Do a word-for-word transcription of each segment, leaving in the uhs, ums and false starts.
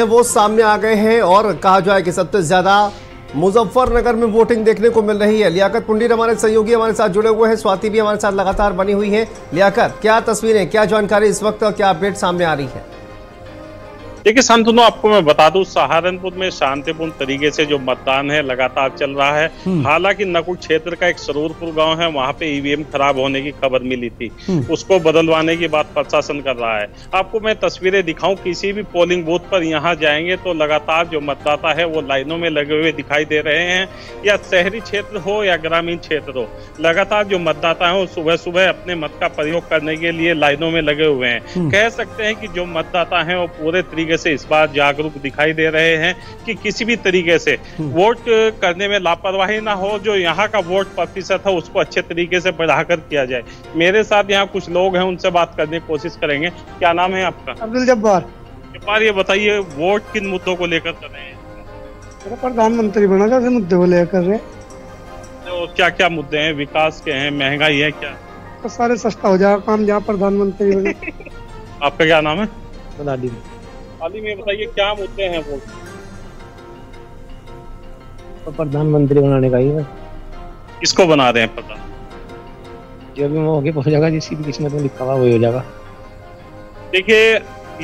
वो सामने आ गए हैं और कहा जाए कि सबसे ज्यादा मुजफ्फरनगर में वोटिंग देखने को मिल रही है। लियाकत पुंडी हमारे सहयोगी हमारे साथ जुड़े हुए हैं, स्वाति भी हमारे साथ लगातार बनी हुई है। लियाकत, क्या तस्वीरें, क्या जानकारी इस वक्त और क्या अपडेट सामने आ रही है? देखिए शांतनु, आपको मैं बता दूं, सहारनपुर में शांतिपूर्ण तरीके से जो मतदान है लगातार चल रहा है। हालांकि नकुल क्षेत्र का एक सरूरपुर गांव है, वहां पे ईवीएम खराब होने की खबर मिली थी, उसको बदलवाने की बात प्रशासन कर रहा है। आपको मैं तस्वीरें दिखाऊं, किसी भी पोलिंग बूथ पर यहाँ जाएंगे तो लगातार जो मतदाता है वो लाइनों में लगे हुए दिखाई दे रहे हैं। या शहरी क्षेत्र हो या ग्रामीण क्षेत्र हो, लगातार जो मतदाता है वो सुबह सुबह अपने मत का प्रयोग करने के लिए लाइनों में लगे हुए हैं। कह सकते हैं कि जो मतदाता है वो पूरे तरीके से इस बार जागरूक दिखाई दे रहे हैं कि किसी भी तरीके से वोट करने में लापरवाही ना हो, जो यहाँ का वोट प्रतिशत है उसको अच्छे तरीके से बढ़ाकर किया जाए। मेरे साथ यहाँ कुछ लोग हैं, उनसे बात करने की कोशिश करेंगे। क्या नाम है आपका? अब्दुल जब्बार। जब्बार, ये बताइए वोट किन मुद्दों को लेकर कर रहे हैं? प्रधानमंत्री बना जैसे मुद्दे को लेकर रहे। तो क्या क्या मुद्दे हैं? विकास के हैं, महंगाई है, क्या तो सारे सस्ता हो जाएगा काम जहाँ प्रधानमंत्री बने। आपका क्या नाम है? हाल ही में बताइए क्या मुद्दे हैं? वो तो प्रधानमंत्री बनाने का ही है। किसको बना रहे हैं? पता जो भी वो आगे पहुंच जाएगा, जिसकी भी किस्मत में लिखा हुआ वही हो जाएगा। देखिए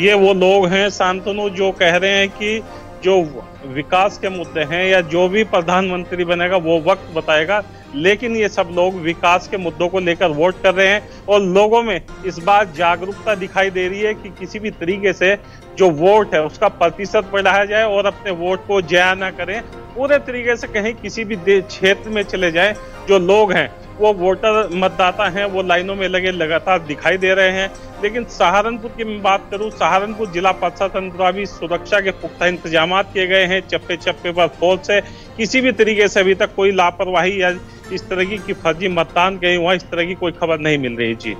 ये वो लोग हैं शांतनु जो कह रहे हैं कि जो विकास के मुद्दे हैं या जो भी प्रधानमंत्री बनेगा वो वक्त बताएगा, लेकिन ये सब लोग विकास के मुद्दों को लेकर वोट कर रहे हैं और लोगों में इस बार जागरूकता दिखाई दे रही है कि किसी भी तरीके से जो वोट है उसका प्रतिशत बढ़ाया जाए और अपने वोट को जया ना करें, पूरे तरीके से कहीं किसी भी क्षेत्र में चले जाएं। जो लोग हैं वो वोटर मतदाता हैं, वो लाइनों में लगे लगातार दिखाई दे रहे हैं। लेकिन सहारनपुर की मैं बात करूं, सहारनपुर जिला प्रशासन द्वारा भी सुरक्षा के पुख्ता इंतजाम किए गए हैं, चप्पे चप्पे पर फोर्स है। किसी भी तरीके से अभी तक कोई लापरवाही या इस तरह की फर्जी मतदान कहीं हुआ, इस तरह की कोई खबर नहीं मिल रही। जी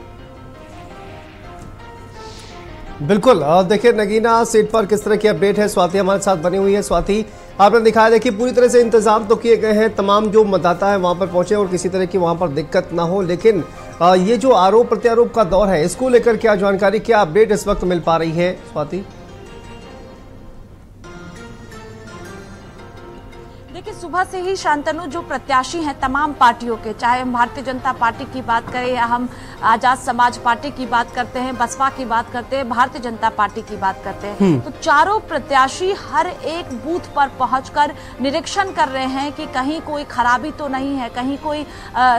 बिल्कुल, देखिए नगीना सीट पर किस तरह की अपडेट है, स्वाति हमारे साथ बनी हुई है। स्वाति, आपने दिखाया, देखिए पूरी तरह से इंतजाम तो किए गए हैं, तमाम जो मतदाता है वहां पर पहुंचे और किसी तरह की वहां पर दिक्कत ना हो, लेकिन ये जो आरोप प्रत्यारोप का दौर है इसको लेकर क्या जानकारी, क्या अपडेट इस वक्त मिल पा रही है स्वाति? देखिए सुबह से ही शांतनु जो प्रत्याशी हैं तमाम पार्टियों के, चाहे हम भारतीय जनता पार्टी की बात करें या हम आजाद समाज पार्टी की बात करते हैं, बसपा की बात करते हैं, भारतीय जनता पार्टी की बात करते हैं, तो चारों प्रत्याशी हर एक बूथ पर पहुंचकर निरीक्षण कर रहे हैं कि कहीं कोई खराबी तो नहीं है, कहीं कोई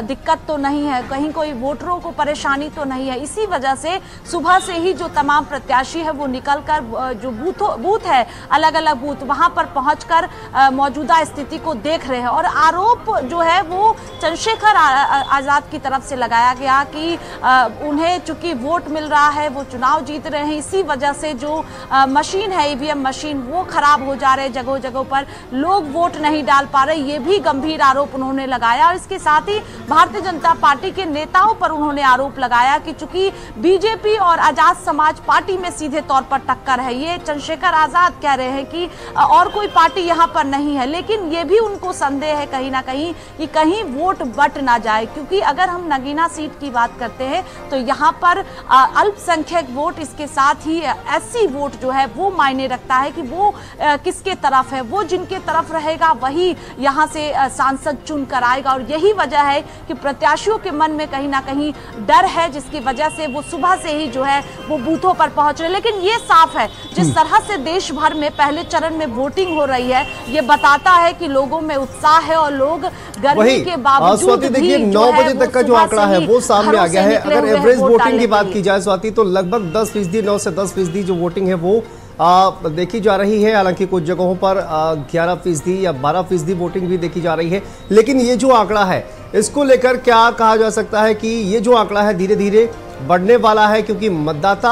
दिक्कत तो नहीं है, कहीं कोई वोटरों को परेशानी तो नहीं है। इसी वजह से सुबह से ही जो तमाम प्रत्याशी है वो निकल कर जो बूथों बूथ है, अलग अलग बूथ, वहाँ पर पहुँच कर मौजूदा स्थिति को देख रहे हैं। और आरोप जो है वो चंद्रशेखर आजाद की तरफ से लगाया गया कि आ, उन्हें चूंकि वोट मिल रहा है, वो चुनाव जीत रहे हैं, इसी वजह से जो आ, मशीन है ईवीएम मशीन वो खराब हो जा रहे हैं, जगह जगह पर लोग वोट नहीं डाल पा रहे, ये भी गंभीर आरोप उन्होंने लगाया। और इसके साथ ही भारतीय जनता पार्टी के नेताओं पर उन्होंने आरोप लगाया कि चूंकि बीजेपी और आजाद समाज पार्टी में सीधे तौर पर टक्कर है, ये चंद्रशेखर आजाद कह रहे हैं कि और कोई पार्टी यहाँ पर नहीं है, लेकिन ये भी उनको संदेह है कहीं ना कहीं कि कहीं वोट बट ना जाए, क्योंकि अगर हम नगीना सीट की बात करते हैं तो यहाँ पर अल्पसंख्यक वोट, इसके साथ ही एससी वोट जो है वो मायने रखता है कि वो आ, किसके तरफ है, वो जिनके तरफ रहेगा वही यहाँ से सांसद चुन कर आएगा। और यही वजह है कि प्रत्याशियों के मन में कहीं ना कहीं डर है, जिसकी वजह से वो सुबह से ही जो है वो बूथों पर पहुंच रहे। लेकिन ये साफ है जिस तरह से देश भर में पहले चरण में वोटिंग हो रही है, ये बताता है कि लोगों में उत्साह है और लोग गर्मी के बावजूद स्वाति देखिए नौ बजे तक का जो आंकड़ा है वो सामने आ गया है। अगर एवरेज वोटिंग की बात की जाए स्वाति तो लगभग दस फीसदी, नौ से दस फीसदी जो वोटिंग है वो आ, देखी जा रही है। हालांकि कुछ जगहों पर ग्यारह फीसदी या बारह फीसदी वोटिंग भी देखी जा रही है। लेकिन ये जो आंकड़ा है इसको लेकर क्या कहा जा सकता है कि ये जो आंकड़ा है धीरे धीरे बढ़ने वाला है, क्योंकि मतदाता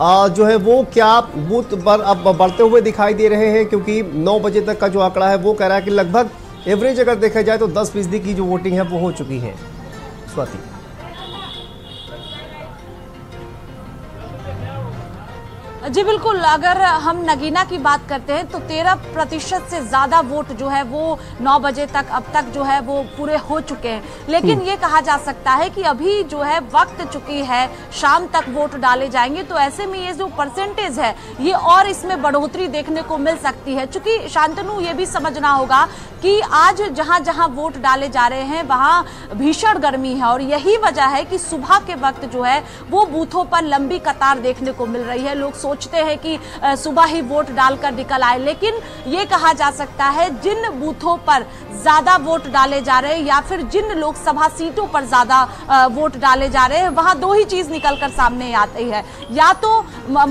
आ, जो है वो क्या बूथ पर अब बढ़ते हुए दिखाई दे रहे हैं, क्योंकि नौ बजे तक का जो आंकड़ा है वो कह रहा है कि लगभग एवरेज अगर देखा जाए तो दस फीसदी की जो वोटिंग है वो हो चुकी है। स्वाति जी बिल्कुल, अगर हम नगीना की बात करते हैं तो तेरह प्रतिशत से ज्यादा वोट जो है वो नौ बजे तक अब तक जो है वो पूरे हो चुके हैं, लेकिन ये कहा जा सकता है कि अभी जो है वक्त चुकी है, शाम तक वोट डाले जाएंगे, तो ऐसे में ये जो परसेंटेज है ये और इसमें बढ़ोतरी देखने को मिल सकती है। चूंकि शांतनु ये भी समझना होगा कि आज जहां जहां वोट डाले जा रहे हैं वहां भीषण गर्मी है और यही वजह है कि सुबह के वक्त जो है वो बूथों पर लंबी कतार देखने को मिल रही है। लोग सोचते हैं कि सुबह ही वोट डालकर निकल आए, लेकिन ये कहा जा सकता है जिन बूथों पर ज्यादा वोट डाले जा रहे हैं या फिर जिन लोकसभा सीटों पर ज्यादा वोट डाले जा रहे हैं वहां दो ही चीज निकलकर सामने आती है, या तो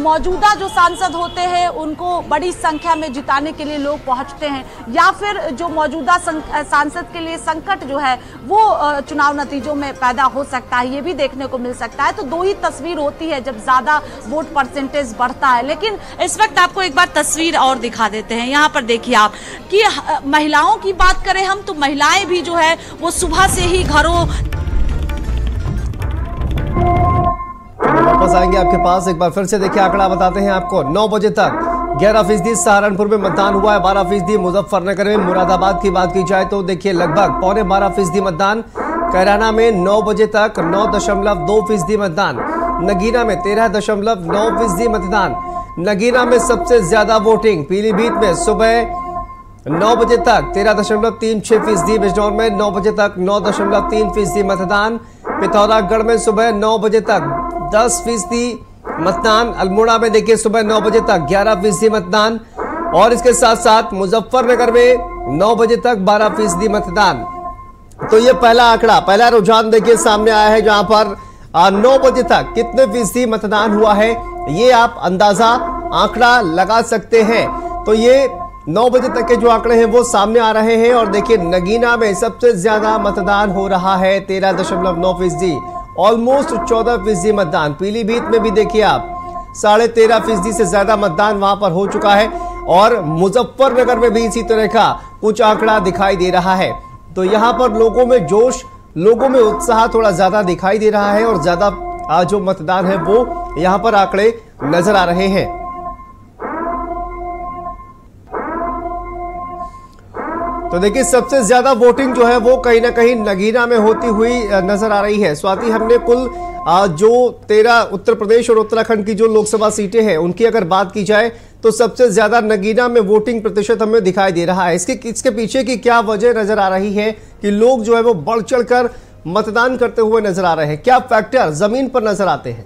मौजूदा जो सांसद होते हैं उनको बड़ी संख्या में जिताने के लिए लोग पहुंचते हैं या फिर जो मौजूदा सांसद के लिए संकट जो है वो चुनाव नतीजों में पैदा हो सकता है, ये भी देखने को मिल सकता है। तो दो ही तस्वीर होती है जब ज्यादा वोट परसेंटेज बढ़ता है। लेकिन इस वक्त आपको एक बार तस्वीर और दिखा देते हैं, यहाँ पर देखिए आप कि महिलाओं की बात करें हम तो महिलाएं भी जो है वो सुबह से ही घरों वापस आएंगे आपके पास। एक बार फिर से देखिए आंकड़ा बताते हैं आपको, नौ बजे तक ग्यारह फीसदी सहारनपुर में मतदान हुआ है, बारह फीसदी मुजफ्फरनगर में। मुरादाबाद की बात की जाए तो देखिए लगभग पौने बारह फीसदी मतदान, कैराना में नौ बजे तक नौ दशमलव दो फीसदी मतदान, नगीना में तेरह दशमलव नौ फीसदी मतदान। नगीना में सबसे ज्यादा वोटिंग पीलीभीत में सुबह नौ बजे तक तेरह दशमलव तीन छह फीसदी, बिजनौर में नौ बजे तक नौ दशमलव तीन फीसदी मतदान, पिथौरागढ़ में सुबह नौ बजे तक दस फीसदी मतदान, अल्मोड़ा में देखिए सुबह नौ बजे तक ग्यारह फीसदी मतदान और इसके साथ साथ मुजफ्फरनगर में नौ बजे तक बारह फीसदी मतदान। तो ये पहला आंकड़ा, पहला रुझान देखिए सामने आया है जहां पर नौ बजे तक कितने फीसदी मतदान हुआ है, ये आप अंदाजा आंकड़ा लगा सकते हैं। तो ये नौ बजे तक के जो आंकड़े हैं वो सामने आ रहे हैं और देखिए नगीना में सबसे ज्यादा मतदान हो रहा है तेरह दशमलव नौ फीसदी, ऑलमोस्ट चौदह फीसदी मतदान। पीलीभीत में भी देखिए आप साढ़े तेरह फीसदी से ज्यादा मतदान वहां पर हो चुका है और मुजफ्फरनगर में भी इसी तरह का कुछ आंकड़ा दिखाई दे रहा है। तो यहाँ पर लोगों में जोश, लोगों में उत्साह थोड़ा ज्यादा दिखाई दे रहा है और ज्यादा आज जो मतदान है वो यहाँ पर आंकड़े नजर आ रहे हैं। तो देखिए सबसे ज्यादा वोटिंग जो है वो कहीं ना कहीं नगीना में होती हुई नजर आ रही है। स्वाति, हमने कुल जो तेरह उत्तर प्रदेश और उत्तराखंड की जो लोकसभा सीटें हैं उनकी अगर बात की जाए तो सबसे ज्यादा नगीना में वोटिंग प्रतिशत हमें दिखाई दे रहा है। इसके इसके पीछे की क्या वजह नजर आ रही है कि लोग जो है वो बढ़ चढ़ कर मतदान करते हुए नजर आ रहे हैं, क्या फैक्टर जमीन पर नजर आते हैं?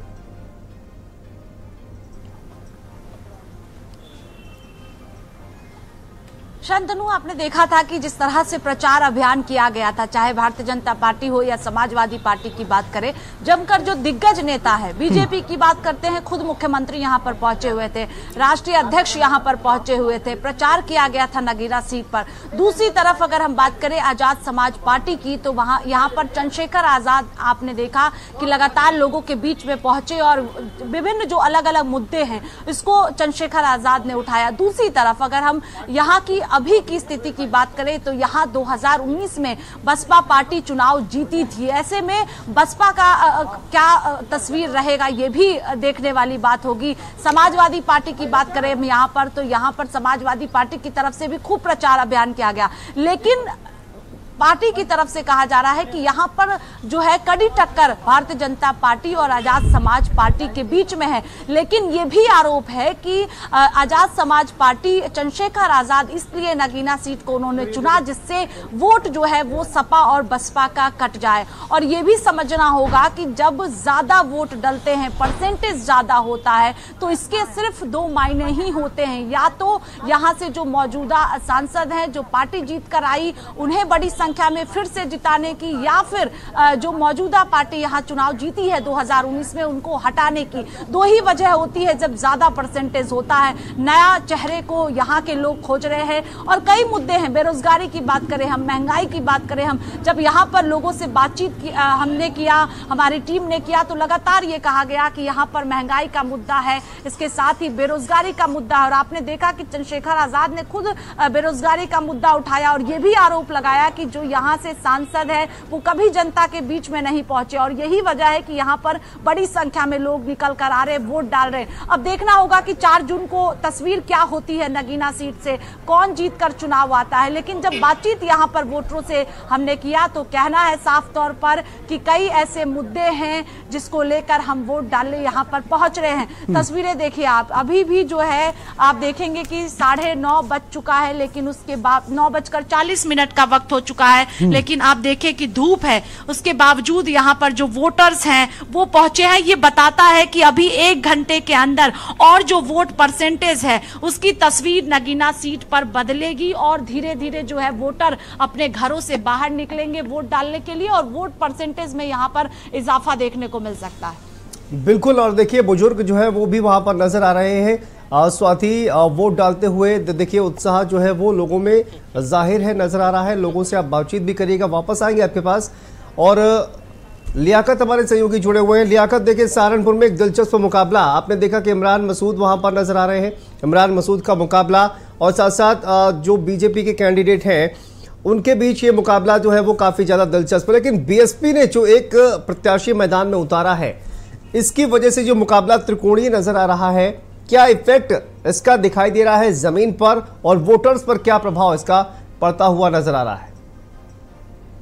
शांतनु, आपने देखा था कि जिस तरह से प्रचार अभियान किया गया था, चाहे भारतीय जनता पार्टी हो या समाजवादी पार्टी की बात करें, जमकर जो दिग्गज नेता है, बीजेपी की बात करते हैं, खुद मुख्यमंत्री यहां पर पहुंचे हुए थे, राष्ट्रीय अध्यक्ष यहां पर पहुंचे हुए थे, प्रचार किया गया था नगीना सीट पर। दूसरी तरफ अगर हम बात करें आजाद समाज पार्टी की तो वहां यहाँ पर चंद्रशेखर आजाद आपने देखा कि लगातार लोगों के बीच में पहुंचे और विभिन्न जो अलग अलग मुद्दे हैं इसको चंद्रशेखर आजाद ने उठाया। दूसरी तरफ अगर हम यहाँ की अभी की स्थिति की बात करें तो यहाँ दो हज़ार उन्नीस में बसपा पार्टी चुनाव जीती थी, ऐसे में बसपा का आ, क्या तस्वीर रहेगा ये भी देखने वाली बात होगी। समाजवादी पार्टी की बात करें हम यहाँ पर तो यहाँ पर समाजवादी पार्टी की तरफ से भी खूब प्रचार अभियान किया गया, लेकिन पार्टी की तरफ से कहा जा रहा है कि यहाँ पर जो है कड़ी टक्कर भारतीय जनता पार्टी और आजाद समाज पार्टी के बीच में है। लेकिन ये भी आरोप है कि आजाद समाज पार्टी, चंद्रशेखर आजाद इसलिए नगीना सीट को उन्होंने चुना जिससे वोट जो है वो सपा और बसपा का कट जाए। और ये भी समझना होगा कि जब ज्यादा वोट डलते हैं, परसेंटेज ज्यादा होता है, तो इसके सिर्फ दो मायने ही होते हैं, या तो यहाँ से जो मौजूदा सांसद हैं जो पार्टी जीत कर आई उन्हें बड़ी संख्या में फिर से जिताने की, या फिर जो मौजूदा पार्टी यहाँ चुनाव जीती है दो हज़ार उन्नीस में उनको हटाने की। दो ही वजह होती है जब ज्यादा परसेंटेज होता है, नया चेहरे को यहाँ के लोग खोज रहे हैं और कई मुद्दे हैं। बेरोजगारी की बात करें हम, महंगाई की बात करें हम, जब यहाँ पर लोगों से बातचीत हमने किया, हमारी टीम ने किया, तो लगातार ये कहा गया कि यहाँ पर महंगाई का मुद्दा है, इसके साथ ही बेरोजगारी का मुद्दा है। और आपने देखा कि चंद्रशेखर आजाद ने खुद बेरोजगारी का मुद्दा उठाया और ये भी आरोप लगाया कि जो यहाँ से सांसद है वो कभी जनता के बीच में नहीं पहुंचे और यही वजह है कि यहाँ पर बड़ी संख्या में लोग निकल कर आ रहे, वोट डाल रहे। अब देखना होगा कि चार जून को तस्वीर क्या होती है नगीना सीट से, कौन जीत कर चुनाव आता है। लेकिन जब बातचीत यहाँ पर वोटरों से हमने किया तो कहना है साफ तौर पर कि कई ऐसे मुद्दे हैं जिसको लेकर हम वोट डालने यहाँ पर पहुंच रहे हैं। तस्वीरें देखिए आप, अभी भी जो है आप देखेंगे कि साढ़े नौ बज चुका है लेकिन उसके बाद नौ बजकर चालीस मिनट का वक्त हो चुका है, लेकिन आप देखें कि धूप है, उसके बावजूद यहाँ पर जो वोटर्स हैं वो पहुंचे हैं। ये बताता है कि अभी एक घंटे के अंदर और जो वोट परसेंटेज है उसकी तस्वीर नगीना सीट पर बदलेगी और धीरे धीरे जो है वोटर अपने घरों से बाहर निकलेंगे वोट डालने के लिए और वोट परसेंटेज में यहाँ पर इजाफा देखने को मिल सकता है। बिल्कुल, और देखिए बुजुर्ग जो है वो भी वहां पर नजर आ रहे हैं। स्वाति, वोट डालते हुए देखिए उत्साह जो है वो लोगों में जाहिर है, नजर आ रहा है। लोगों से आप बातचीत भी करिएगा, वापस आएंगे आपके पास। और लियाकत हमारे सहयोगी जुड़े हुए हैं। लियाकत, देखिए सहारनपुर में एक दिलचस्प मुकाबला आपने देखा कि इमरान मसूद वहां पर नजर आ रहे हैं, इमरान मसूद का मुकाबला और साथ साथ जो बीजेपी के कैंडिडेट हैं उनके बीच ये मुकाबला जो है वो काफी ज्यादा दिलचस्प है। लेकिन बीएसपी ने जो एक प्रत्याशी मैदान में उतारा है, इसकी वजह से जो मुकाबला त्रिकोणीय नजर आ रहा है, क्या इफेक्ट इसका दिखाई दे रहा है जमीन पर और वोटर्स पर क्या प्रभाव इसका पड़ता हुआ नजर आ रहा है?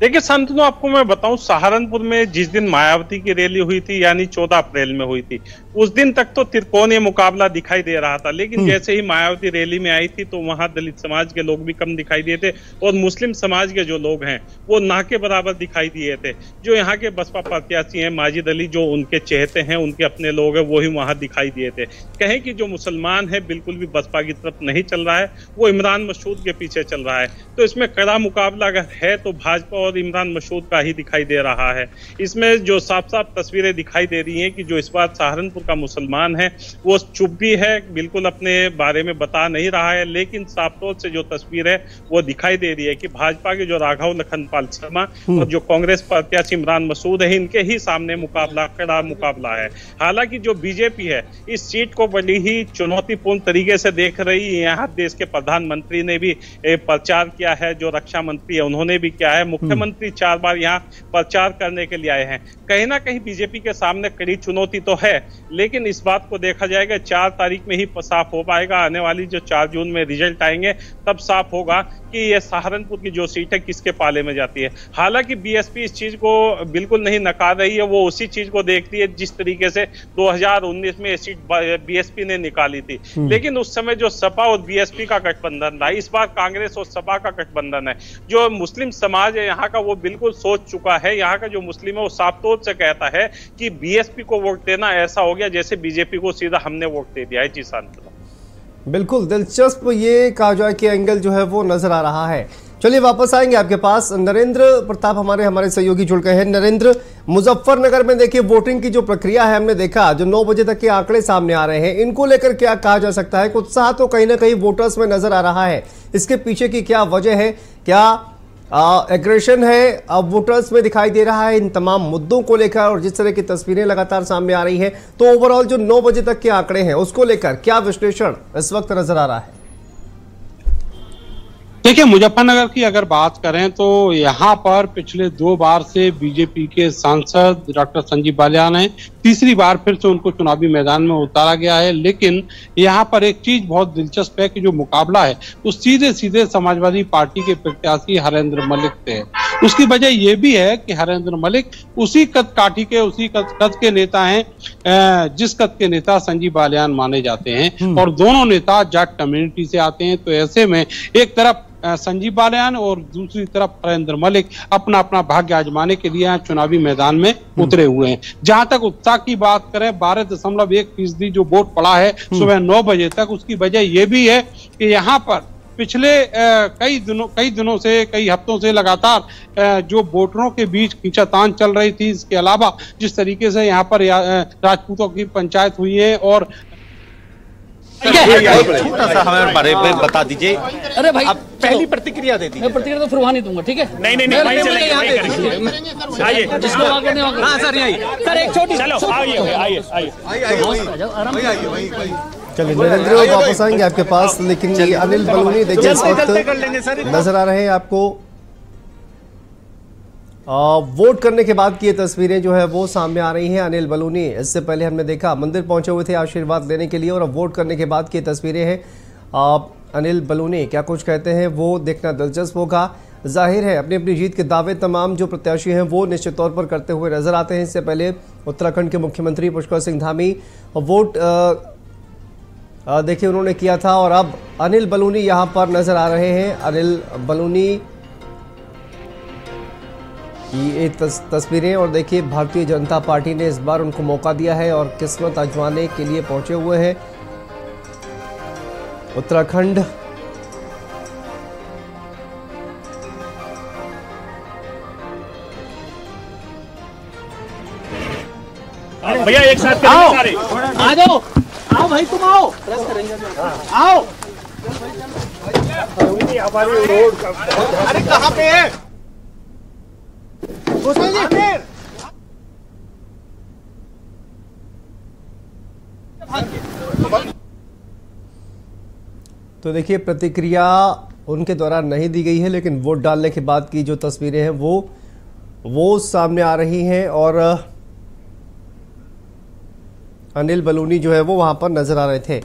देखिए शांतनु, आपको मैं बताऊं, सहारनपुर में जिस दिन मायावती की रैली हुई थी यानी चौदह अप्रैल में हुई थी, उस दिन तक तो त्रिकोणीय मुकाबला दिखाई दे रहा था, लेकिन जैसे ही मायावती रैली में आई थी तो वहां दलित समाज के लोग भी कम दिखाई दिए थे और मुस्लिम समाज के जो लोग हैं वो ना के बराबर दिखाई दिए थे। जो यहाँ के बसपा प्रत्याशी हैं माजिद अली, जो उनके चहेते हैं, उनके अपने लोग हैं, वो ही वहां दिखाई दिए थे। कहें कि जो मुसलमान है बिल्कुल भी बसपा की तरफ नहीं चल रहा है, वो इमरान मसूद के पीछे चल रहा है। तो इसमें कड़ा मुकाबला अगर है तो भाजपा और इमरान मसूद का ही दिखाई दे रहा है। इसमें जो साफ साफ तस्वीरें दिखाई दे रही हैं कि जो इस बार सहारनपुर का मुसलमान है वो चुप भी है, बिल्कुल अपने बारे में बता नहीं रहा है, लेकिन साफ तौर से जो तस्वीर है वो दिखाई दे रही है कि भाजपा के जो राघव लखनपाल शर्मा और जो कांग्रेस प्रत्याशी इमरान मसूद है, इनके ही सामने मुकाबला कड़ा मुकाबला है। हालांकि जो बीजेपी है इस सीट को बड़ी ही चुनौतीपूर्ण तरीके से देख रही है। यहाँ देश के प्रधानमंत्री ने भी प्रचार किया है, जो रक्षा मंत्री है उन्होंने भी किया है, मुख्यमंत्री चार बार यहाँ प्रचार करने के लिए आए हैं। कहीं ना कहीं बीजेपी के सामने कड़ी चुनौती तो है, लेकिन इस बात को देखा जाएगा, चार तारीख में ही साफ हो पाएगा। आने वाली जो चार जून में रिजल्ट आएंगे तब साफ होगा कि ये सहारनपुर की जो सीट है किसके पाले में जाती है। हालांकि बीएसपी इस चीज को बिल्कुल नहीं नकार रही है, वो उसी चीज को देखती है जिस तरीके से दो हज़ार उन्नीस में ये सीट बीएसपी ने निकाली थी, लेकिन उस समय जो सपा और बीएसपी का गठबंधन रहा, इस बार कांग्रेस और सपा का गठबंधन है। जो मुस्लिम समाज है यहाँ का वो बिल्कुल सोच चुका है, यहाँ का जो मुस्लिम है वो साफ तौर से कहता है कि बीएसपी को वोट देना ऐसा हो गया जैसे बीजेपी को सीधा हमने वोट दे दिया है। जी शांत, बिल्कुल दिलचस्प ये कहा जाए कि एंगल जो है वो नजर आ रहा है। चलिए वापस आएंगे आपके पास। नरेंद्र प्रताप हमारे हमारे सहयोगी जुड़ गए हैं। नरेंद्र, मुजफ्फरनगर में देखिए वोटिंग की जो प्रक्रिया है, हमने देखा जो नौ बजे तक के आंकड़े सामने आ रहे हैं, इनको लेकर क्या कहा जा सकता है? उत्साह तो कहीं ना कहीं वोटर्स में नजर आ रहा है, इसके पीछे की क्या वजह है, क्या एग्रेशन है अब वोटर्स में दिखाई दे रहा है इन तमाम मुद्दों को लेकर? और जिस तरह की तस्वीरें लगातार सामने आ रही हैं तो ओवरऑल जो नौ बजे तक के आंकड़े हैं उसको लेकर क्या विश्लेषण इस वक्त नजर आ रहा है? देखिए मुजफ्फरनगर की अगर बात करें तो यहाँ पर पिछले दो बार से बीजेपी के सांसद डॉक्टर संजीव बालियान हैं, तीसरी बार फिर से उनको चुनावी मैदान में उतारा गया है। लेकिन यहाँ पर एक चीज बहुत दिलचस्प है कि जो मुकाबला है वो सीधे सीधे समाजवादी पार्टी के प्रत्याशी हरेंद्र मलिक से है। उसकी वजह यह भी है कि हरेंद्र मलिक उसी कद काठी के उसी कद कद के नेता हैं जिस कद के नेता संजीव बालियान माने जाते हैं, और दोनों नेता जाट कम्युनिटी से आते हैं। तो ऐसे में एक तरफ संजीव बालियान और दूसरी तरफ हरेंद्र मलिक अपना अपना भाग्य आजमाने के लिए चुनावी मैदान में उतरे हुए हैं। जहां तक उत्साह की बात करें, बारह दशमलव एक फीसदी जो वोट पड़ा है सुबह नौ बजे तक, उसकी वजह यह भी है कि यहाँ पर पिछले कई दिनों कई दिनों से कई हफ्तों से लगातार जो वोटरों के बीच खींचातान चल रही थी। इसके अलावा जिस तरीके से यहाँ पर राजपूतों की पंचायत हुई है और छोटा सा हमारे बारे में बता दीजिए। अरे भाई, आप पहली प्रतिक्रिया दे दीजिए। मैं प्रतिक्रिया तो फिर वहाँ नहीं दूंगा, ठीक है? नहीं नहीं नहीं, वहीं चलेंगे, वहीं करेंगे। आइए, जिसको आगे नहीं होगा। हाँ सर, आइए सर, एक छोटी, चलो आइए आइए आइए। चलिए नरेंद्र, वापस आएंगे आपके पास। लेकिन अनिल बलूनी देखिए नजर आ रहे हैं आपको, वोट करने के बाद की ये तस्वीरें जो है वो सामने आ रही हैं। अनिल बलूनी, इससे पहले हमने देखा मंदिर पहुंचे हुए थे आशीर्वाद लेने के लिए, और अब वोट करने के बाद की तस्वीरें हैं। अनिल बलूनी क्या कुछ कहते हैं वो देखना दिलचस्प होगा। जाहिर है अपनी अपनी जीत के दावे तमाम जो प्रत्याशी हैं वो निश्चित तौर पर करते हुए नजर आते हैं। इससे पहले उत्तराखंड के मुख्यमंत्री पुष्कर सिंह धामी वोट देखिए उन्होंने किया था, और अब अनिल बलूनी यहाँ पर नजर आ रहे हैं। अनिल बलूनी ये तस, तस्वीरें, और देखिए भारतीय जनता पार्टी ने इस बार उनको मौका दिया है और किस्मत आजमाने के लिए पहुंचे हुए हैं। उत्तराखंड भैया एक साथ आओ, आ जाओ, आओ भाई तुम आओ, आओ। हमारी रोड कहाँ पे है? तो देखिए प्रतिक्रिया उनके द्वारा नहीं दी गई है, लेकिन वोट डालने के बाद की जो तस्वीरें हैं वो वो सामने आ रही हैं, और अनिल बलूनी जो है वो वहां पर नजर आ रहे थे।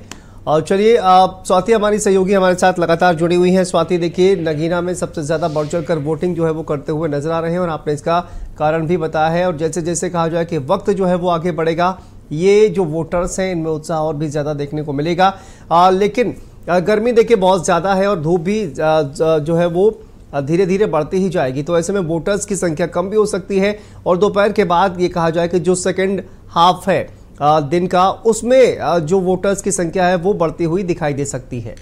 और चलिए आप, स्वाति हमारी सहयोगी हमारे साथ लगातार जुड़ी हुई हैं। स्वाति देखिए नगीना में सबसे ज़्यादा बढ़ चढ़ कर वोटिंग जो है वो करते हुए नजर आ रहे हैं, और आपने इसका कारण भी बताया है। और जैसे जैसे कहा जाए कि वक्त जो है वो आगे बढ़ेगा, ये जो वोटर्स हैं इनमें उत्साह और भी ज़्यादा देखने को मिलेगा। आ, लेकिन गर्मी देखिए बहुत ज़्यादा है, और धूप भी जो है वो धीरे धीरे बढ़ती ही जाएगी, तो ऐसे में वोटर्स की संख्या कम भी हो सकती है। और दोपहर के बाद ये कहा जाए कि जो सेकेंड हाफ है दिन का, उसमें जो वोटर्स की संख्या है वो बढ़ती हुई दिखाई दे सकती है।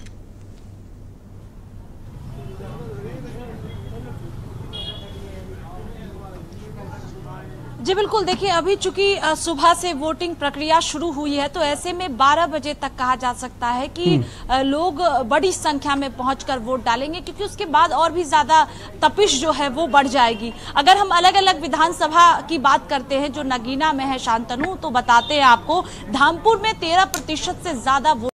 जी बिल्कुल, देखिए अभी चूंकि सुबह से वोटिंग प्रक्रिया शुरू हुई है, तो ऐसे में बारह बजे तक कहा जा सकता है कि लोग बड़ी संख्या में पहुंचकर वोट डालेंगे, क्योंकि उसके बाद और भी ज्यादा तपिश जो है वो बढ़ जाएगी। अगर हम अलग अलग विधानसभा की बात करते हैं, जो नगीना में है शांतनु, तो बताते हैं आपको धामपुर में तेरह प्रतिशत से ज्यादा